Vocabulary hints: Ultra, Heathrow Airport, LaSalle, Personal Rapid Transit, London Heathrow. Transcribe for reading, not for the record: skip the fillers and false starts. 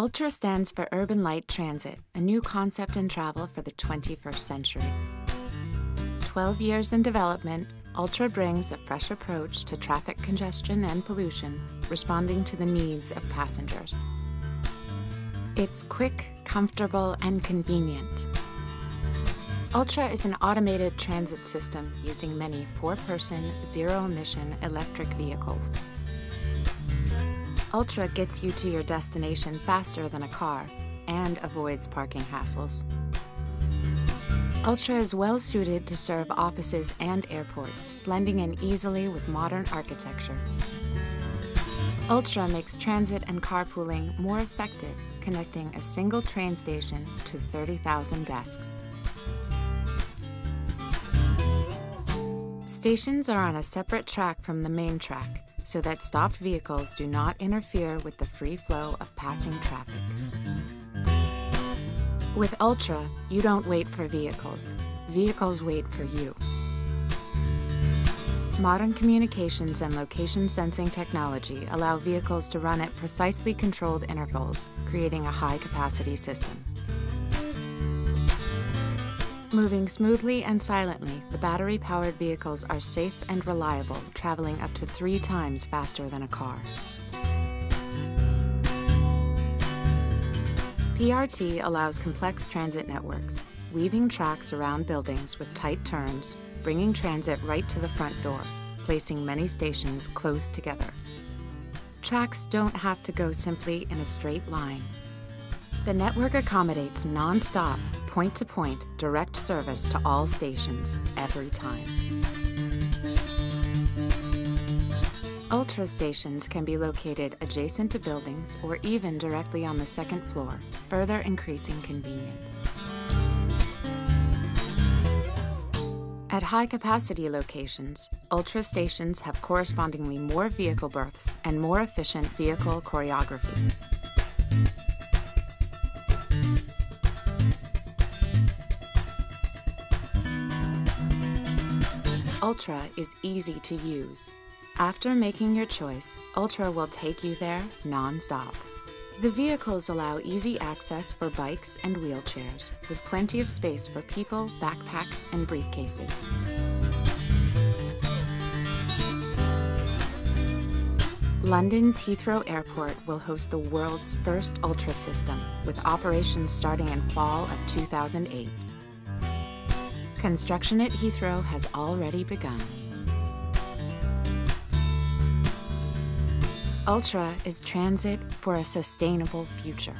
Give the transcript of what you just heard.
Ultra stands for Urban Light Transit, a new concept in travel for the 21st century. 12 years in development, Ultra brings a fresh approach to traffic congestion and pollution, responding to the needs of passengers. It's quick, comfortable, and convenient. Ultra is an automated transit system using many four-person, zero-emission electric vehicles. Ultra gets you to your destination faster than a car and avoids parking hassles. Ultra is well suited to serve offices and airports, blending in easily with modern architecture. Ultra makes transit and carpooling more effective, connecting a single train station to 30,000 desks. Stations are on a separate track from the main track, so that stopped vehicles do not interfere with the free flow of passing traffic. With Ultra, you don't wait for vehicles. Vehicles wait for you. Modern communications and location sensing technology allow vehicles to run at precisely controlled intervals, creating a high-capacity system. Moving smoothly and silently, the battery-powered vehicles are safe and reliable, traveling up to 3 times faster than a car. PRT allows complex transit networks, weaving tracks around buildings with tight turns, bringing transit right to the front door, placing many stations close together. Tracks don't have to go simply in a straight line. The network accommodates non-stop, point-to-point, direct service to all stations, every time. Ultra stations can be located adjacent to buildings or even directly on the 2nd floor, further increasing convenience. At high-capacity locations, Ultra stations have correspondingly more vehicle berths and more efficient vehicle choreography. Ultra is easy to use. After making your choice, Ultra will take you there non-stop. The vehicles allow easy access for bikes and wheelchairs, with plenty of space for people, backpacks, and briefcases. London's Heathrow Airport will host the world's first Ultra system, with operations starting in fall of 2008. Construction at Heathrow has already begun. Ultra is transit for a sustainable future.